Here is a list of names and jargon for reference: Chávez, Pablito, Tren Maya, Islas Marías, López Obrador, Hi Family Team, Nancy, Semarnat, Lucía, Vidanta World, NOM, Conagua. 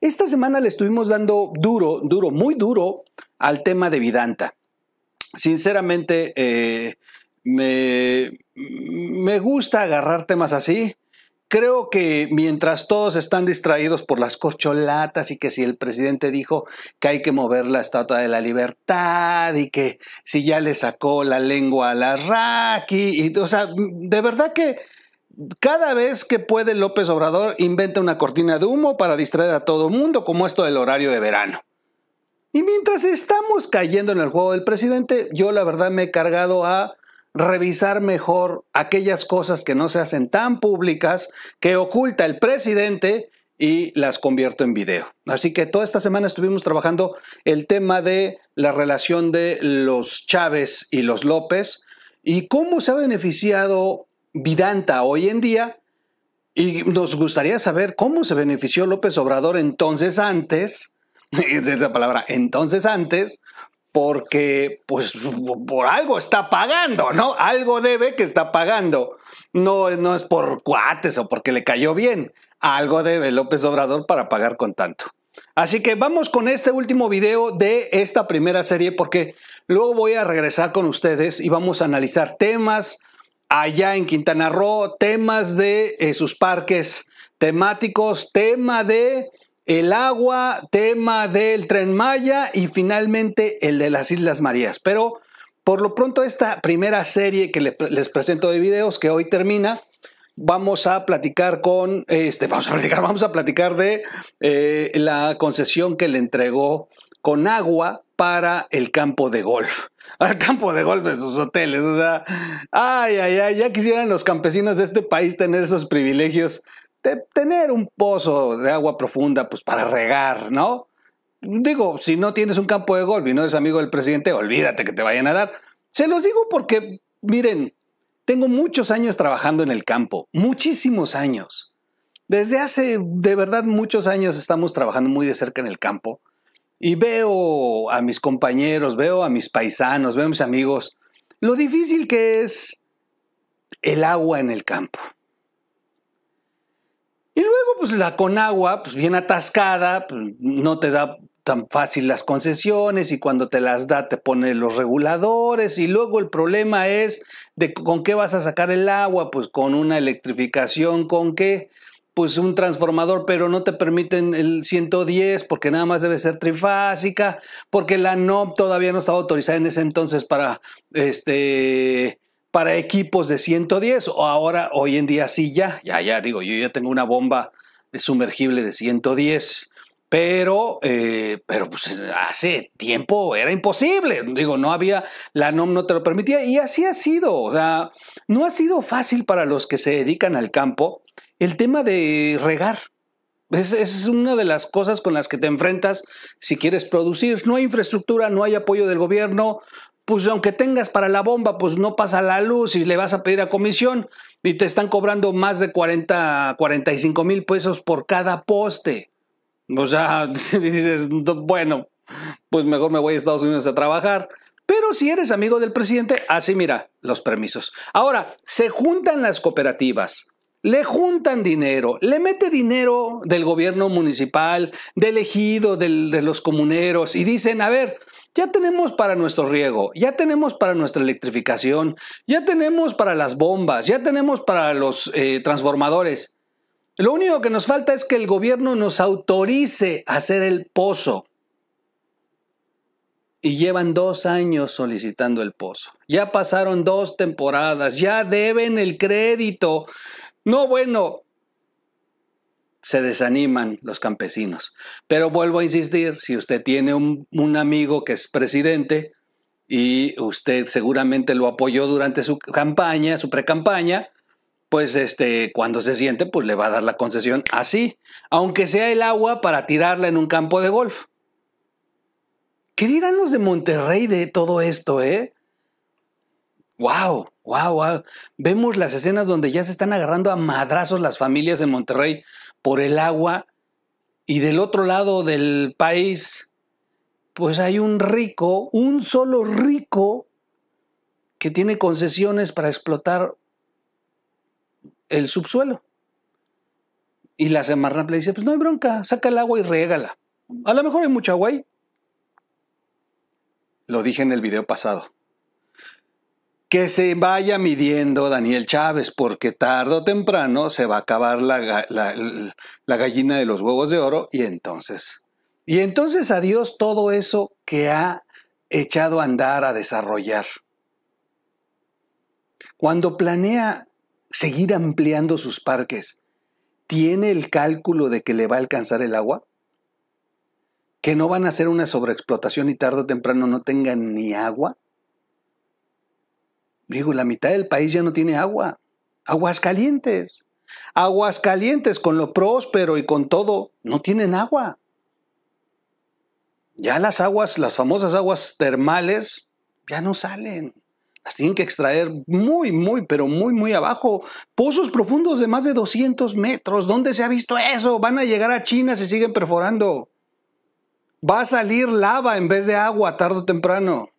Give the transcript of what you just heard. Esta semana le estuvimos dando muy duro al tema de Vidanta. Sinceramente, me gusta agarrar temas así. Creo que mientras todos están distraídos por las corcholatas y que si el presidente dijo que hay que mover la Estatua de la Libertad y que si ya le sacó la lengua a la Raqui, o sea, de verdad que cada vez que puede López Obrador inventa una cortina de humo para distraer a todo mundo, como esto del horario de verano. Y mientras estamos cayendo en el juego del presidente, yo la verdad me he cargado a revisar mejor aquellas cosas que no se hacen tan públicas, que oculta el presidente y las convierto en video. Así que toda esta semana estuvimos trabajando el tema de la relación de los Chávez y los López y cómo se ha beneficiado Vidanta hoy en día, y nos gustaría saber cómo se benefició López Obrador entonces antes, esa palabra, entonces antes, porque pues por algo está pagando, ¿no? Algo debe que está pagando. No es por cuates o porque le cayó bien. Algo debe López Obrador para pagar con tanto. Así que vamos con este último video de esta primera serie, porque luego voy a regresar con ustedes y vamos a analizar temas allá en Quintana Roo, temas de sus parques temáticos, tema de el agua, tema del Tren Maya y finalmente el de las Islas Marías. Pero por lo pronto esta primera serie que les presento de videos, que hoy termina, vamos a platicar con vamos a platicar de la concesión que le entregó Conagua para el campo de golf. Al campo de golf de sus hoteles, o sea, ya quisieran los campesinos de este país tener esos privilegios. Tener un pozo de agua profunda pues para regar, ¿no? Digo, si no tienes un campo de golf y no eres amigo del presidente, olvídate que te vayan a dar. Se los digo porque, miren, tengo muchos años trabajando en el campo, muchísimos años. Desde hace, de verdad, muchos años estamos trabajando muy de cerca en el campo y veo a mis compañeros, veo a mis paisanos, veo a mis amigos, lo difícil que es el agua en el campo. Y luego, pues la Conagua, pues bien atascada, pues, no te da tan fácil las concesiones y cuando te las da te pone los reguladores y luego el problema es de con qué vas a sacar el agua, pues con una electrificación, con qué, pues un transformador, pero no te permiten el 110 porque nada más debe ser trifásica, porque la NOM todavía no estaba autorizada en ese entonces para equipos de 110, o ahora, hoy en día sí ya digo, yo ya tengo una bomba sumergible de 110, pero pues hace tiempo era imposible, digo, no había, la NOM no te lo permitía y así ha sido, o sea, no ha sido fácil para los que se dedican al campo el tema de regar. Es una de las cosas con las que te enfrentas si quieres producir. No hay infraestructura, no hay apoyo del gobierno, pues aunque tengas para la bomba, pues no pasa la luz y le vas a pedir a comisión y te están cobrando más de 45 mil pesos por cada poste. O sea, dices, bueno, pues mejor me voy a Estados Unidos a trabajar. Pero si eres amigo del presidente, así mira los permisos. Ahora, se juntan las cooperativas, le juntan dinero, le mete dinero del gobierno municipal, del ejido, de los comuneros y dicen, a ver, ya tenemos para nuestro riego, ya tenemos para nuestra electrificación, ya tenemos para las bombas, ya tenemos para los transformadores. Lo único que nos falta es que el gobierno nos autorice a hacer el pozo. Y llevan 2 años solicitando el pozo. Ya pasaron 2 temporadas, ya deben el crédito. No, bueno, se desaniman los campesinos. Pero vuelvo a insistir, si usted tiene un amigo que es presidente y usted seguramente lo apoyó durante su campaña, su pre-campaña, pues cuando se siente, pues le va a dar la concesión así, aunque sea el agua para tirarla en un campo de golf. ¿Qué dirán los de Monterrey de todo esto, eh? ¡Wow! Vemos las escenas donde ya se están agarrando a madrazos las familias en Monterrey por el agua, y del otro lado del país pues hay un rico, un solo rico, que tiene concesiones para explotar el subsuelo. Y la Semarnat le dice, pues no hay bronca, saca el agua y riégala. A lo mejor hay mucha agua ahí. Lo dije en el video pasado. Que se vaya midiendo Daniel Chávez, porque tarde o temprano se va a acabar la gallina de los huevos de oro, y entonces... adiós todo eso que ha echado a andar, a desarrollar. Cuando planea seguir ampliando sus parques, ¿tiene el cálculo de que le va a alcanzar el agua? ¿Que no van a hacer una sobreexplotación y tarde o temprano no tengan ni agua? Digo, la mitad del país ya no tiene agua. Aguascalientes. Aguascalientes, con lo próspero y con todo, no tienen agua. Ya las aguas, las famosas aguas termales, ya no salen. Las tienen que extraer muy abajo. Pozos profundos de más de 200 metros. ¿Dónde se ha visto eso? Van a llegar a China si siguen perforando. Va a salir lava en vez de agua tarde o temprano.